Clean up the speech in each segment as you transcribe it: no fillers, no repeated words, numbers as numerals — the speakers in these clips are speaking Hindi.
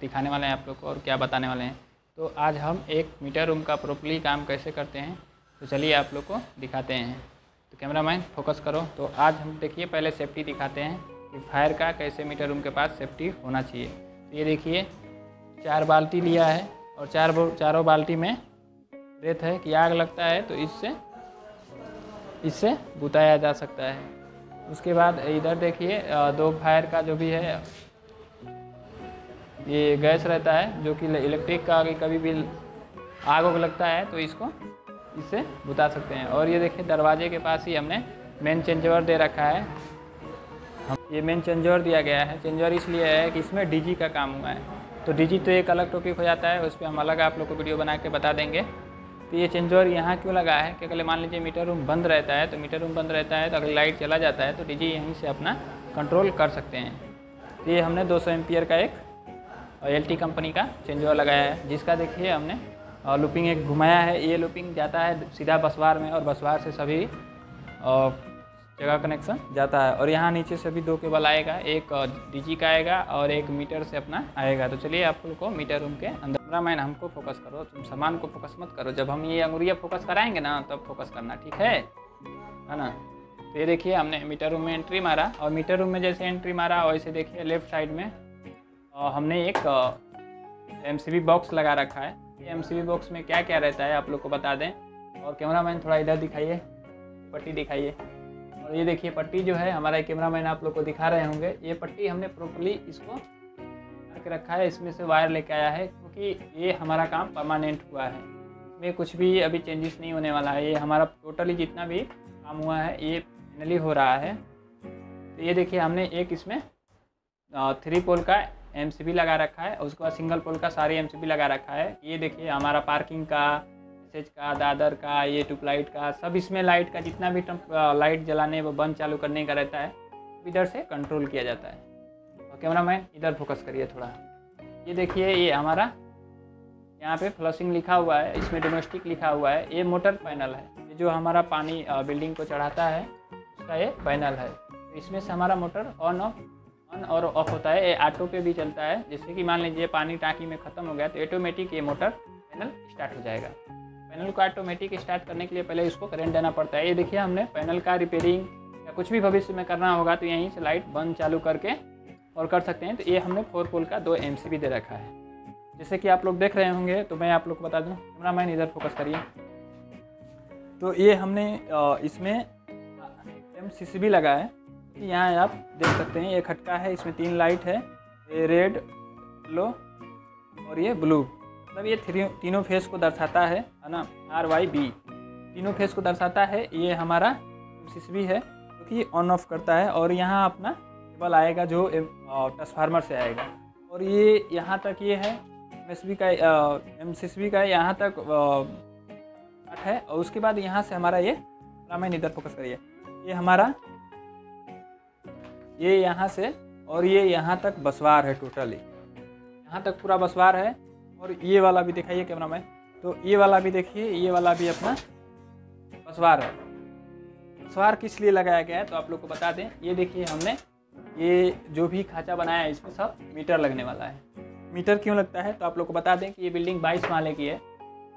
दिखाने वाले हैं आप लोग को और क्या बताने वाले हैं। तो आज हम एक मीटर रूम का प्रॉपर्ली काम कैसे करते हैं, तो चलिए आप लोग को दिखाते हैं। तो कैमरा मैन फोकस करो। तो आज हम देखिए पहले सेफ्टी दिखाते हैं कि फायर का कैसे मीटर रूम के पास सेफ्टी होना चाहिए। तो ये देखिए 4 बाल्टी लिया है और चारों बाल्टी में रेत है कि आग लगता है तो इससे बुताया जा सकता है। उसके बाद इधर देखिए 2 फायर का जो भी है ये गैस रहता है जो कि इलेक्ट्रिक का कभी भी आग लगता है तो इससे बुता सकते हैं। और ये देखिए दरवाजे के पास ही हमने मेन चेंजर दे रखा है। ये मेन चेंजर दिया गया है, चेंजर इसलिए है कि इसमें डीजी का काम हुआ है। तो डीजी तो एक अलग टॉपिक हो जाता है, उस पर हम अलग आप लोग को वीडियो बना के बता देंगे। तो ये चेंजर यहाँ क्यों लगा है कि अगर मान लीजिए मीटर रूम बंद रहता है, तो मीटर रूम बंद रहता है तो अगर लाइट चला जाता है तो डीजी यहीं से अपना कंट्रोल कर सकते हैं। तो ये हमने 200 एम्पियर का एक LT कंपनी का चेंजर लगाया है, जिसका देखिए हमने लूपिंग एक घुमाया है। ये लूपिंग जाता है सीधा बसवार में और बसवार से सभी जगह कनेक्शन जाता है। और यहाँ नीचे से भी 2 केबल आएगा, एक डीजी का आएगा और एक मीटर से अपना आएगा। तो चलिए आप लोग को मीटर रूम के अंदर मैन हमको फोकस करो, तुम सामान को फोकस मत करो। जब हम ये अंगुरिया फोकस कराएंगे ना तब फोकस करना, ठीक है ना। तो ये देखिए हमने मीटर रूम में एंट्री मारा और मीटर रूम में जैसे एंट्री मारा वैसे देखिए लेफ्ट साइड में हमने एक MCB बॉक्स लगा रखा है। MCB बॉक्स में क्या क्या रहता है आप लोग को बता दें। और कैमरामैन थोड़ा इधर दिखाइए, पट्टी दिखाइए। और ये देखिए पट्टी जो है हमारा कैमरामैन आप लोग को दिखा रहे होंगे, ये पट्टी हमने प्रॉपर्ली इसको करके रखा है। इसमें से वायर लेके आया है क्योंकि ये हमारा काम परमानेंट हुआ है, इसमें कुछ भी अभी चेंजेस नहीं होने वाला है। ये हमारा टोटली जितना भी काम हुआ है ये फाइनली हो रहा है। तो ये देखिए हमने एक इसमें 3 पोल का MCB लगा रखा है, उसके बाद सिंगल पोल का सारे MCB लगा रखा है। ये देखिए हमारा पार्किंग का, सेज का, दादर का, ये ट्यूबलाइट का, सब इसमें लाइट का जितना भी लाइट जलाने व बंद चालू करने का रहता है इधर से कंट्रोल किया जाता है। और कैमरामैन इधर फोकस करिए थोड़ा। ये देखिए ये हमारा यहाँ पे फ्लशिंग लिखा हुआ है, इसमें डोमेस्टिक लिखा हुआ है। ये मोटर पैनल है, ये जो हमारा पानी बिल्डिंग को चढ़ाता है उसका ये पैनल है। इसमें से हमारा मोटर ऑन और ऑफ होता है। ये ऑटो पे भी चलता है, जैसे कि मान लीजिए पानी टाँकी में ख़त्म हो गया तो ऑटोमेटिक ये मोटर पैनल स्टार्ट हो जाएगा। पैनल को ऑटोमेटिक स्टार्ट करने के लिए पहले इसको करंट देना पड़ता है। ये देखिए हमने पैनल का रिपेयरिंग या कुछ भी भविष्य में करना होगा तो यहीं से लाइट बंद चालू करके और कर सकते हैं। तो ये हमने 4 पोल का 2 MCB दे रखा है, जैसे कि आप लोग देख रहे होंगे। तो मैं आप लोग को बता दूँ, कैमरा मैन इधर फोकस करिए। तो ये हमने इसमें MCCB लगा है, यहाँ आप देख सकते हैं। ये खटका है, इसमें 3 लाइट है, ये रेड, येलो और ये ब्लू, मतलब ये तीनों फेस को दर्शाता है ना, RYB तीनों फेस को दर्शाता है। ये हमारा MCCB है जो कि ऑन ऑफ करता है। और यहाँ अपना केबल आएगा जो ट्रांसफार्मर से आएगा। और ये यहाँ तक ये है MCCB का यहाँ तक पार्ट है। और उसके बाद यहाँ से हमारा ये रामायण इधर फोकस करिए, ये हमारा ये यहाँ से और ये यहाँ तक बसवार है, टोटली यहाँ तक पूरा बसवार है। और ये वाला भी दिखाइए कैमरा मैन। तो ये वाला भी देखिए, ये वाला भी अपना बसवार है। बसवार किस लिए लगाया गया है तो आप लोग को बता दें। ये देखिए हमने ये जो भी खांचा बनाया है इसमें सब मीटर लगने वाला है। मीटर क्यों लगता है तो आप लोग को बता दें कि ये बिल्डिंग 22 माले की है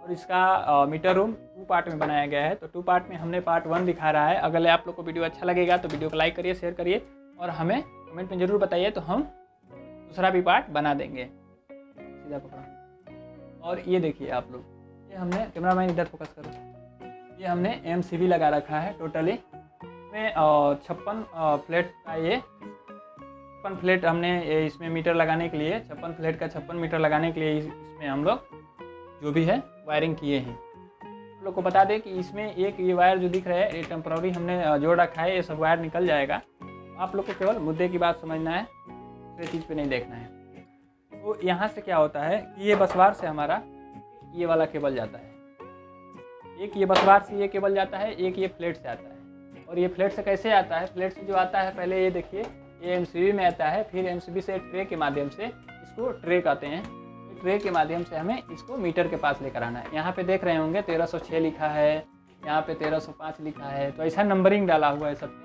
और इसका मीटर रूम 2 पार्ट में बनाया गया है। तो 2 पार्ट में हमने पार्ट 1 दिखा रहा है। अगर आप लोग को वीडियो अच्छा लगेगा तो वीडियो को लाइक करिए, शेयर करिए और हमें कमेंट में ज़रूर बताइए, तो हम दूसरा भी पार्ट बना देंगे। सीधा पकड़ो। और ये देखिए आप लोग, ये हमने कैमरा मैन इधर फोकस करो, ये हमने MCB लगा रखा है। टोटली इसमें 56 फ्लेट का ये 56 फ्लेट हमने इसमें मीटर लगाने के लिए 56 फ्लेट का 56 मीटर लगाने के लिए इसमें हम लोग जो भी है वायरिंग किए हैं। आप लोग को बता दें कि इसमें एक ये वायर जो दिख रहा है ये टेम्प्रोरी हमने जोड़ रखा है, ये सब वायर निकल जाएगा। आप लोग को केवल मुद्दे की बात समझना है, दूसरे चीज़ पे नहीं देखना है। तो यहाँ से क्या होता है कि ये बसवार से हमारा ये वाला केबल जाता है, एक ये बसवार से ये केबल जाता है, एक ये फ्लेट से आता है। और ये फ्लेट से कैसे आता है, फ्लेट से जो आता है पहले ये देखिए ये MCB में आता है, फिर MCB से ट्रे के माध्यम से, इसको ट्रे कहते हैं, ट्रे के माध्यम से हमें इसको मीटर के पास लेकर आना है। यहाँ पर देख रहे होंगे 1306 लिखा है, यहाँ पर 1305 लिखा है, तो ऐसा नंबरिंग डाला हुआ है, सब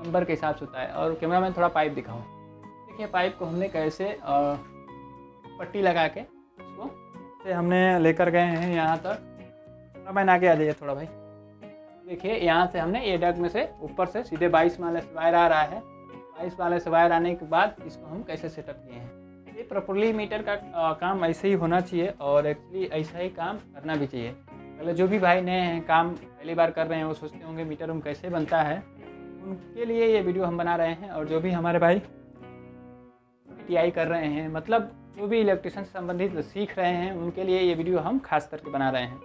नंबर के हिसाब से होता है। और कैमरा मैन थोड़ा पाइप दिखाओ, देखिए पाइप को हमने कैसे पट्टी लगा के उसको से हमने लेकर गए हैं यहाँ तक। अब मैंने आगे आ जाइए थोड़ा भाई। देखिए यहाँ से हमने ये डग में से ऊपर से सीधे 22 माले से वायर आ रहा है। 22 माले से वायर आने के बाद इसको हम कैसे सेटअप किए हैं, ये प्रॉपर्ली मीटर का काम ऐसे ही होना चाहिए और एक्चुअली ऐसा ही काम करना भी चाहिए। पहले जो भी भाई नए हैं, काम पहली बार कर रहे हैं, वो सोचते होंगे मीटर रूम कैसे बनता है, उनके लिए ये वीडियो हम बना रहे हैं। और जो भी हमारे भाई टीआई कर रहे हैं, मतलब जो भी इलेक्ट्रिशियन से संबंधित सीख रहे हैं, उनके लिए ये वीडियो हम खास करके बना रहे हैं।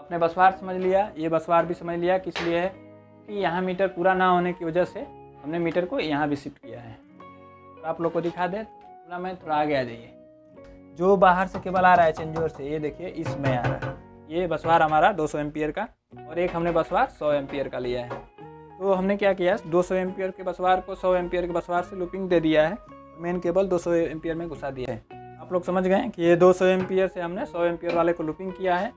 अपने बसवार समझ लिया, ये बसवार भी समझ लिया किस लिए है कि यहाँ मीटर पूरा ना होने की वजह से हमने मीटर को यहाँ भी शिफ्ट किया है। तो आप लोग को दिखा दे थोड़ा, मैं थोड़ा आगे आ जाइए। जो बाहर से केबल आ रहा है चेंजर से, ये देखिए इसमें आ रहा है। ये बसवार हमारा 200 एम्पियर का और एक हमने बसवार 100 एम्पियर का लिया है। तो हमने क्या किया, 200 एम्पियर के बसवार को 100 एम्पियर के बसवार से लूपिंग दे दिया है, मेन केबल 200 एम्पियर में घुसा दिया है। आप लोग समझ गए कि ये 200 एम्पियर से हमने 100 एम्पियर वाले को लूपिंग किया है।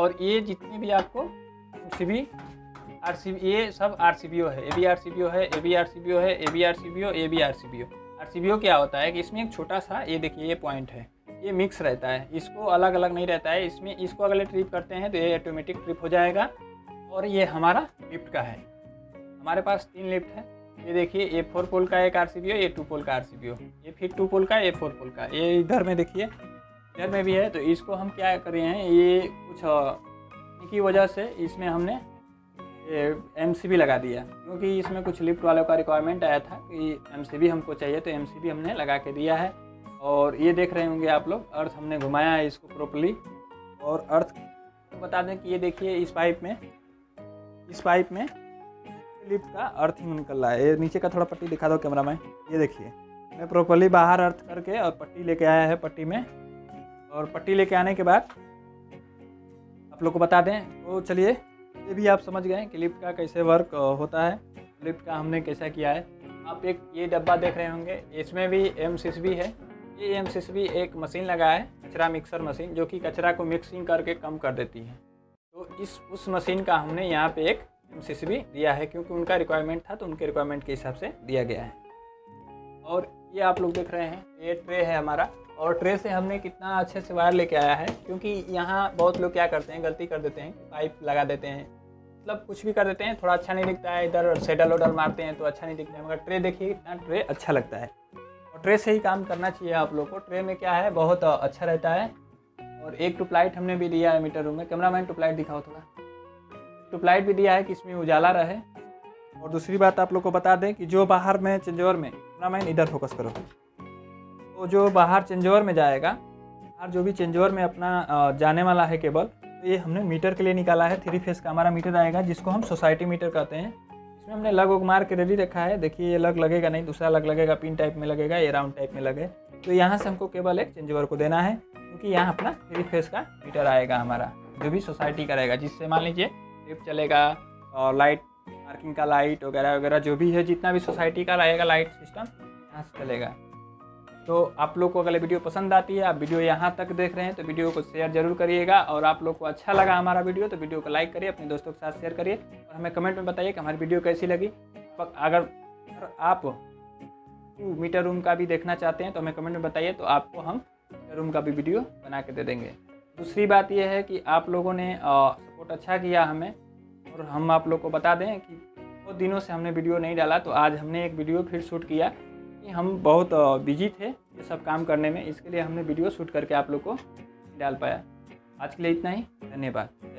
और ये जितने भी आपको RCB, ये सब RCBO है, A B R C B O क्या होता है कि इसमें एक छोटा सा, ये देखिए ये पॉइंट है, ये मिक्स रहता है, इसको अलग अलग नहीं रहता है। इसमें इसको अगर ट्रिप करते हैं तो ये ऑटोमेटिक ट्रिप हो जाएगा। और ये हमारा लिफ्ट का है, हमारे पास 3 लिफ्ट है। ये देखिए ये 4 पोल का एक RCBO, ये 2 पोल का RCBO, ये फिर 2 पोल का, ये 4 पोल का। ये इधर में देखिए, इधर में भी है। तो इसको हम क्या कर रहे हैं, ये कुछ की वजह से इसमें हमने MCB लगा दिया, क्योंकि इसमें कुछ लिफ्ट वालों का रिक्वायरमेंट आया था कि MCB हमको चाहिए, तो MCB हमने लगा के दिया है। और ये देख रहे होंगे आप लोग, अर्थ हमने घुमाया है इसको प्रॉपर्ली। और अर्थ तो बता दें कि ये देखिए इस पाइप में लिफ्ट का अर्थिंग निकल रहा है। ये नीचे का थोड़ा पट्टी दिखा दो कैमरा में। ये देखिए मैं प्रॉपर्ली बाहर अर्थ करके और पट्टी लेके आया है पट्टी में। और पट्टी लेके आने के बाद आप लोग को बता दें, तो चलिए ये भी आप समझ गए कि लिफ्ट का कैसे वर्क होता है, लिफ्ट का हमने कैसा किया है। आप एक ये डब्बा देख रहे होंगे, इसमें भी MCSB है। ये MCSB एक मशीन लगा है, कचरा मिक्सर मशीन, जो कि कचरा को मिक्सिंग करके कम कर देती है। तो इस उस मशीन का हमने यहाँ पे एक MCSB दिया है, क्योंकि उनका रिक्वायरमेंट था, तो उनके रिक्वायरमेंट के हिसाब से दिया गया है। और ये आप लोग देख रहे हैं, ये ट्रे है हमारा। और ट्रे से हमने कितना अच्छे से वायर लेके आया है, क्योंकि यहाँ बहुत लोग क्या करते हैं, गलती कर देते हैं, पाइप लगा देते हैं, मतलब कुछ भी कर देते हैं, थोड़ा अच्छा नहीं दिखता है। इधर सेडल उडल मारते हैं तो अच्छा नहीं दिखता है, मगर ट्रे देखिए इतना ट्रे अच्छा लगता है। और ट्रे से ही काम करना चाहिए आप लोग को, ट्रे में क्या है बहुत अच्छा रहता है। और एक ट्यूबलाइट हमने भी दिया है मीटर रूम में। कैमरामैन ट्यूबलाइट दिखाओ थोड़ा। ट्यूबलाइट भी दिया है कि इसमें उजाला रहे। और दूसरी बात आप लोग को बता दें कि जो बाहर में चेंजोवर में, कैमरामैन इधर फोकस करो, तो जो बाहर चेंजोवर में जाएगा, बाहर जो भी चेंजोवर में अपना जाने वाला है केबल, तो ये हमने मीटर के लिए निकाला है। 3 फेस का हमारा मीटर आएगा, जिसको हम सोसाइटी मीटर कहते हैं। इसमें हमने लग उग मार के रेडी रखा है। देखिए ये लग लगेगा नहीं, दूसरा लग लगेगा, पिन टाइप में लगेगा, ये राउंड टाइप में लगे। तो यहाँ से हमको केवल एक चेंजोवर को देना है, क्योंकि यहाँ अपना 3 फेस का मीटर आएगा हमारा, जो भी सोसाइटी का रहेगा, जिससे मान लीजिए लिफ्ट चलेगा और लाइट, पार्किंग का लाइट वगैरह वगैरह जो भी है, जितना भी सोसाइटी का रहेगा लाइट सिस्टम, यहाँ से चलेगा। तो आप लोग को अगर वीडियो पसंद आती है, आप वीडियो यहाँ तक देख रहे हैं, तो वीडियो को शेयर जरूर करिएगा। और आप लोग को अच्छा लगा हमारा वीडियो तो वीडियो को लाइक करिए, अपने दोस्तों के साथ शेयर करिए, और हमें कमेंट में बताइए कि हमारी वीडियो कैसी लगी। अगर आप मीटर रूम का भी देखना चाहते हैं तो हमें कमेंट में बताइए, तो आपको हम मीटर रूम का भी वीडियो बना के दे देंगे। दूसरी बात यह है कि आप लोगों ने सपोर्ट अच्छा किया हमें। और हम आप लोग को बता दें कि बहुत दिनों से हमने वीडियो नहीं डाला, तो आज हमने एक वीडियो फिर शूट किया, कि हम बहुत बिजी थे ये सब काम करने में, इसके लिए हमने वीडियो शूट करके आप लोग को डाल पाया। आज के लिए इतना ही, धन्यवाद।